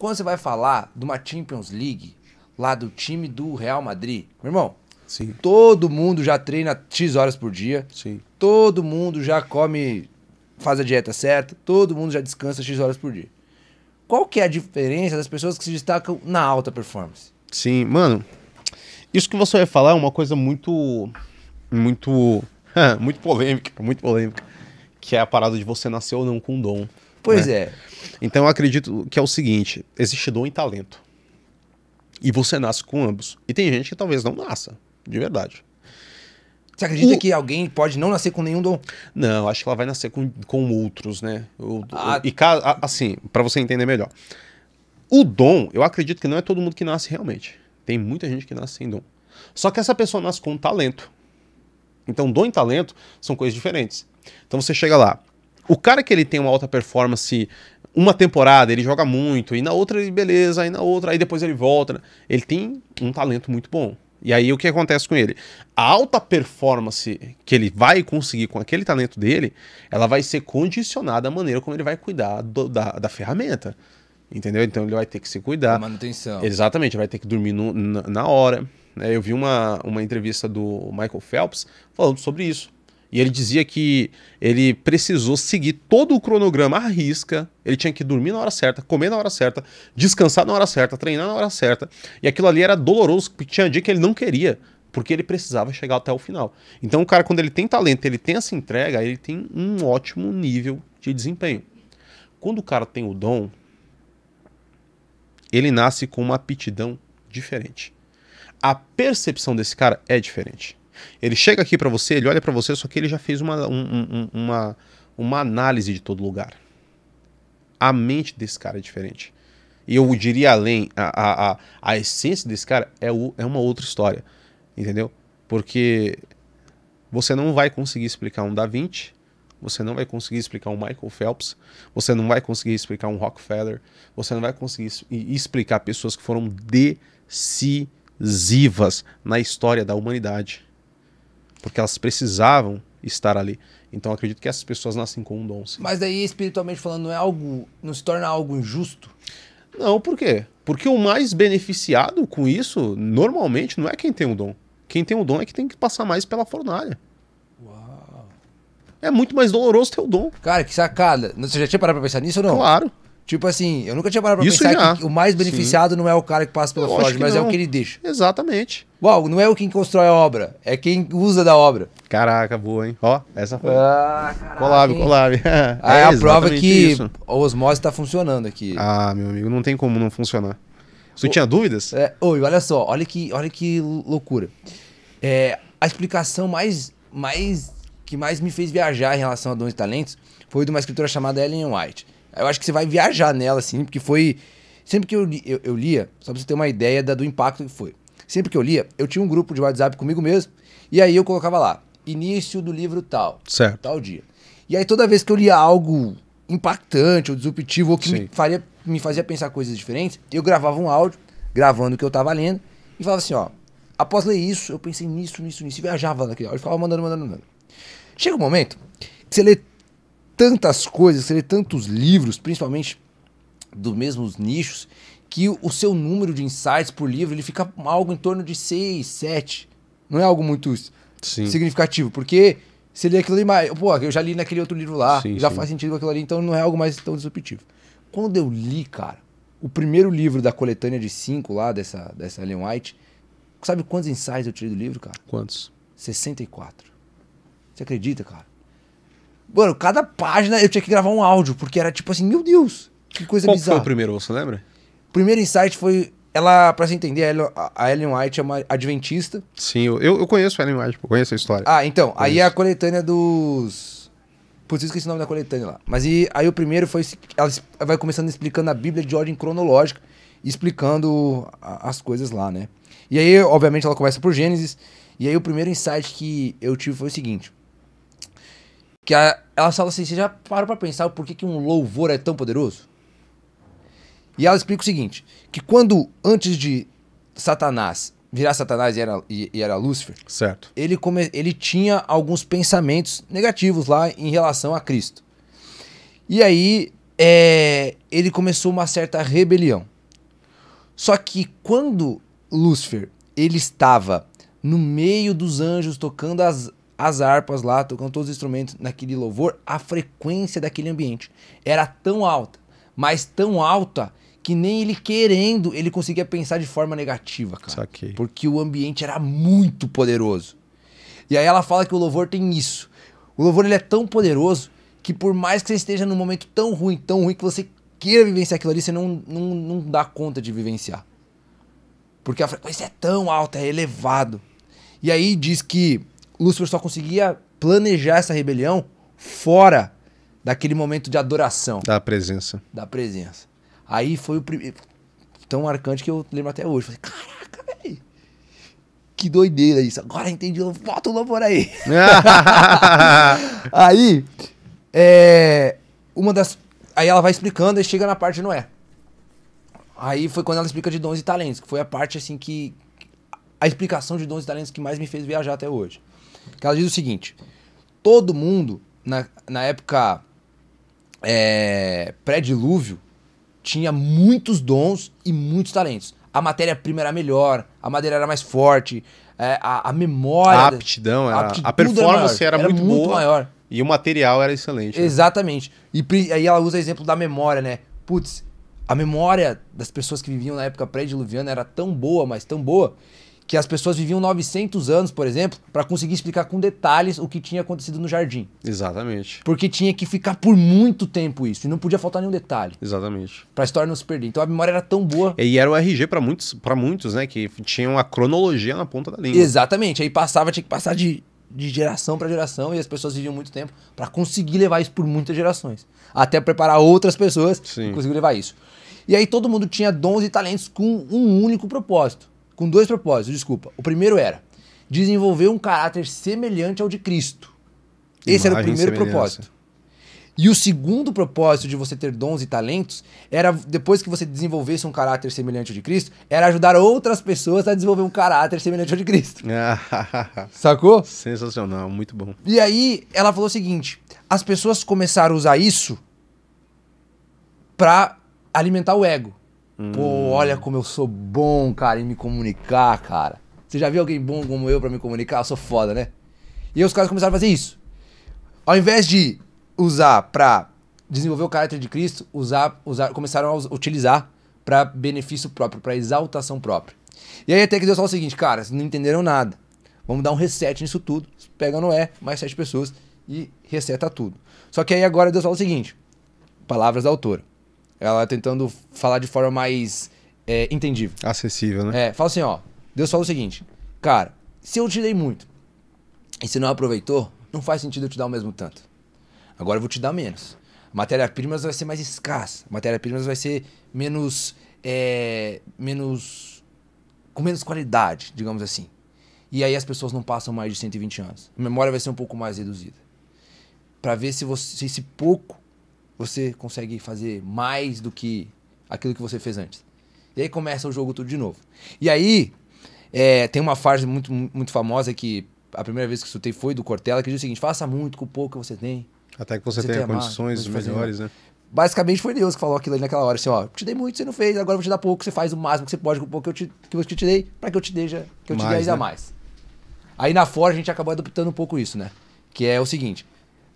Quando você vai falar de uma Champions League, lá do time do Real Madrid, meu irmão, sim, todo mundo já treina X horas por dia, sim, todo mundo já come, faz a dieta certa, todo mundo já descansa X horas por dia. Qual que é a diferença das pessoas que se destacam na alta performance? Sim, mano, isso que você vai falar é uma coisa muito polêmica, que é a parada de você nascer ou não com dom. Pois é. Então eu acredito que é o seguinte, existe dom e talento. E você nasce com ambos. E tem gente que talvez não nasça, de verdade. Você acredita que alguém pode não nascer com nenhum dom? Não, acho que ela vai nascer com outros, né? Assim, para você entender melhor. O dom, eu acredito que não é todo mundo que nasce realmente. Tem muita gente que nasce sem dom. Só que essa pessoa nasce com talento. Então, dom e talento são coisas diferentes. Então, você chega lá. O cara que ele tem uma alta performance, uma temporada, ele joga muito, e na outra ele beleza, aí na outra, aí depois ele volta. Ele tem um talento muito bom. E aí o que acontece com ele? A alta performance que ele vai conseguir com aquele talento dele, ela vai ser condicionada à maneira como ele vai cuidar da ferramenta. Entendeu? Então ele vai ter que se cuidar. A manutenção. Exatamente, vai ter que dormir na hora. Eu vi uma entrevista do Michael Phelps falando sobre isso. E ele dizia que ele precisou seguir todo o cronograma à risca, ele tinha que dormir na hora certa, comer na hora certa, descansar na hora certa, treinar na hora certa. E aquilo ali era doloroso, porque tinha dia que ele não queria, porque ele precisava chegar até o final. Então o cara, quando ele tem talento, ele tem essa entrega, ele tem um ótimo nível de desempenho. Quando o cara tem o dom, ele nasce com uma aptidão diferente. A percepção desse cara é diferente. Ele chega aqui pra você, ele olha pra você, só que ele já fez uma análise de todo lugar. A mente desse cara é diferente. E eu diria além, a essência desse cara é uma outra história, entendeu? Porque você não vai conseguir explicar um Da Vinci, você não vai conseguir explicar um Michael Phelps, você não vai conseguir explicar um Rockefeller, você não vai conseguir explicar pessoas que foram decisivas na história da humanidade. Porque elas precisavam estar ali. Então eu acredito que essas pessoas nascem com um dom. Sim. Mas daí, espiritualmente falando, não se torna algo injusto? Não, por quê? Porque o mais beneficiado com isso, normalmente, não é quem tem um dom. Quem tem um dom é que tem que passar mais pela fornalha. Uau! É muito mais doloroso ter o dom. Cara, que sacada. Você já tinha parado pra pensar nisso ou não? Claro. Tipo assim, eu nunca tinha parado pra pensar que o mais beneficiado, sim, não é o cara que passa pela forja, mas é o que ele deixa. Exatamente. Uau, não é o quem constrói a obra, é quem usa da obra. Caraca, boa, hein? Ó, essa foi. Ah, caraca. Colab. É a prova que a osmose tá funcionando aqui. Ah, meu amigo, não tem como não funcionar. Você tinha dúvidas? Olha só, olha que loucura. A explicação que mais me fez viajar em relação a dons e talentos foi de uma escritora chamada Ellen White. Eu acho que você vai viajar nela, assim, porque foi... Sempre que eu lia, só pra você ter uma ideia do impacto que foi. Sempre que eu lia, eu tinha um grupo de WhatsApp comigo mesmo, e aí eu colocava lá, início do livro tal, certo, tal dia. E aí toda vez que eu lia algo impactante ou disruptivo, ou que me fazia pensar coisas diferentes, eu gravava um áudio, gravando o que eu tava lendo, e falava assim, ó, após ler isso, eu pensei nisso, nisso, nisso, e viajava naquele áudio, ficava mandando. Chega um momento que você lê tantas coisas, você lê tantos livros, principalmente dos mesmos nichos, que o seu número de insights por livro, ele fica algo em torno de 6, 7. Não é algo muito significativo, porque você lê aquilo ali, mas, pô, eu já li naquele outro livro lá, já faz sentido com aquilo ali, então não é algo mais tão disruptivo. Quando eu li, cara, o primeiro livro da coletânea de 5 lá, dessa Ellen White, sabe quantos insights eu tirei do livro, cara? Quantos? 64. Você acredita, cara? Mano, cada página eu tinha que gravar um áudio, porque era tipo assim, meu Deus, que coisa bizarra. Qual foi o primeiro, você lembra? O primeiro insight foi, pra você entender, a Ellen White é uma adventista. Sim, eu conheço a Ellen White, eu conheço a história. Ah, então, aí é a coletânea dos... Putz, esqueci o nome da coletânea lá. Mas aí o primeiro foi, ela vai começando explicando a Bíblia de ordem cronológica, explicando as coisas lá, né? E aí, obviamente, ela começa por Gênesis, e aí o primeiro insight que eu tive foi o seguinte... Que ela fala assim, você já parou pra pensar o porquê que um louvor é tão poderoso? E ela explica o seguinte, que quando, antes de Satanás virar Satanás e era Lúcifer, certo, ele tinha alguns pensamentos negativos lá em relação a Cristo. E aí ele começou uma certa rebelião. Só que quando Lúcifer, ele estava no meio dos anjos, tocando as harpas lá, tocando todos os instrumentos naquele louvor, a frequência daquele ambiente era tão alta, mas tão alta, que nem ele querendo, ele conseguia pensar de forma negativa, cara. Saquei. Porque o ambiente era muito poderoso. E aí ela fala que o louvor tem isso. O louvor, ele é tão poderoso que por mais que você esteja num momento tão ruim que você queira vivenciar aquilo ali, você não dá conta de vivenciar. Porque a frequência é tão alta, é elevado. E aí diz que Lúcifer só conseguia planejar essa rebelião fora daquele momento de adoração. Da presença. Da presença. Aí foi o primeiro... Tão marcante que eu lembro até hoje. Falei, caraca, velho. Que doideira isso. Agora entendi. Bota o louvor aí. Aí... Aí ela vai explicando e chega na parte de Noé. Aí foi quando ela explica de dons e talentos, que foi a parte assim que... A explicação de dons e talentos que mais me fez viajar até hoje. Que ela diz o seguinte. Todo mundo, na época pré-dilúvio, tinha muitos dons e muitos talentos. A matéria-prima era melhor, a madeira era mais forte, a memória... A aptidão, a performance era muito boa. Maior. E o material era excelente. Né? Exatamente. E aí ela usa o exemplo da memória, né? Putz, a memória das pessoas que viviam na época pré-diluviana era tão boa, mas tão boa, que as pessoas viviam 900 anos, por exemplo, para conseguir explicar com detalhes o que tinha acontecido no jardim. Exatamente. Porque tinha que ficar por muito tempo isso, e não podia faltar nenhum detalhe. Exatamente. Para a história não se perder. Então a memória era tão boa. E era o RG para muitos, né, que tinham a cronologia na ponta da língua. Exatamente. Aí tinha que passar de geração para geração, e as pessoas viviam muito tempo para conseguir levar isso por muitas gerações. Até preparar outras pessoas que conseguiam levar isso. E aí todo mundo tinha dons e talentos com um único propósito. Com dois propósitos, desculpa. O primeiro era desenvolver um caráter semelhante ao de Cristo. Esse era o primeiro propósito. E o segundo propósito de você ter dons e talentos era, depois que você desenvolvesse um caráter semelhante ao de Cristo, era ajudar outras pessoas a desenvolver um caráter semelhante ao de Cristo. Sacou? Sensacional, muito bom. E aí ela falou o seguinte, as pessoas começaram a usar isso pra alimentar o ego. Pô, olha como eu sou bom, cara, em me comunicar, cara. Você já viu alguém bom como eu pra me comunicar? Eu sou foda, né? E aí os caras começaram a fazer isso. Ao invés de usar pra desenvolver o caráter de Cristo, começaram a utilizar pra benefício próprio, pra exaltação própria. E aí até que Deus falou o seguinte, cara, vocês não entenderam nada. Vamos dar um reset nisso tudo. Pega Noé, mais 7 pessoas e reseta tudo. Só que aí agora Deus falou o seguinte, palavras da autora. Ela tentando falar de forma mais entendível. Acessível, né? Fala assim, ó. Deus fala o seguinte. Cara, se eu te dei muito e se não aproveitou, não faz sentido eu te dar o mesmo tanto. Agora eu vou te dar menos. Matéria-prima vai ser mais escassa. Matéria-prima vai ser menos... com menos qualidade, digamos assim. E aí as pessoas não passam mais de 120 anos. A memória vai ser um pouco mais reduzida. Pra ver se esse pouco... você consegue fazer mais do que aquilo que você fez antes. E aí começa o jogo tudo de novo. E aí, tem uma frase muito famosa que a primeira vez que escutei foi do Cortella, que diz o seguinte, faça muito com o pouco que você tem. Até que você tenha condições melhores, né? Basicamente foi Deus que falou aquilo ali naquela hora, assim, ó, te dei muito, você não fez, agora eu vou te dar pouco, você faz o máximo que você pode com o pouco que eu te dei, para que eu te dê ainda mais. Aí na Forja a gente acabou adaptando um pouco isso, né? Que é o seguinte...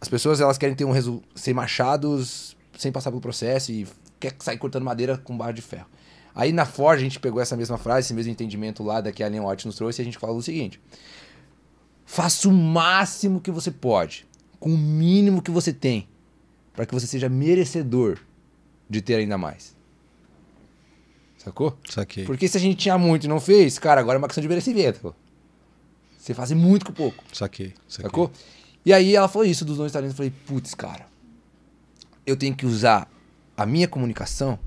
As pessoas, elas querem ter ser machados sem passar pelo processo e quer sair cortando madeira com barra de ferro. Aí na Forja a gente pegou essa mesma frase, esse mesmo entendimento lá da que a Leon Watt nos trouxe, e a gente falou o seguinte. Faça o máximo que você pode, com o mínimo que você tem, para que você seja merecedor de ter ainda mais. Sacou? Saquei. Porque se a gente tinha muito e não fez, cara, agora é uma questão de merecimento. Você faz muito com pouco. Saquei. Sacou? E aí ela falou isso dos dons e talentos. Eu falei, putz, cara, eu tenho que usar a minha comunicação,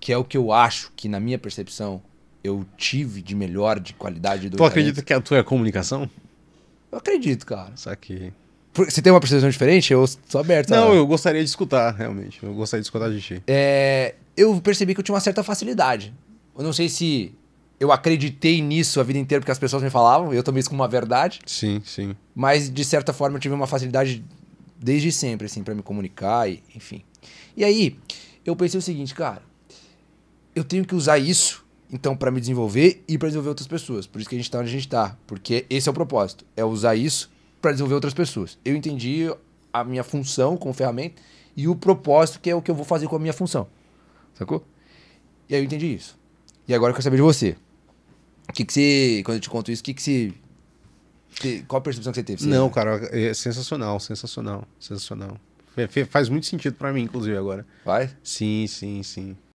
que é o que eu acho que, na minha percepção, eu tive de melhor, de qualidade. Tu acredita que a tua é a comunicação? Eu acredito, cara. Isso aqui. Você tem uma percepção diferente? Eu sou aberto. Não, eu gostaria de escutar, realmente. Eu gostaria de escutar de ti. Eu percebi que eu tinha uma certa facilidade. Eu não sei se eu acreditei nisso a vida inteira porque as pessoas me falavam, eu também isso como uma verdade. Sim, sim. Mas, de certa forma, eu tive uma facilidade desde sempre, assim, para me comunicar, e, enfim. E aí, eu pensei o seguinte, cara, eu tenho que usar isso, então, para me desenvolver e para desenvolver outras pessoas. Por isso que a gente tá onde a gente tá, porque esse é o propósito, é usar isso para desenvolver outras pessoas. Eu entendi a minha função como ferramenta e o propósito, que é o que eu vou fazer com a minha função, sacou? E aí eu entendi isso. E agora eu quero saber de você. O que que você, quando eu te conto isso, o que que você... Qual a percepção que você teve? Você não, cara, é sensacional, sensacional, sensacional. Faz muito sentido pra mim, inclusive, agora. Vai? Sim, sim, sim.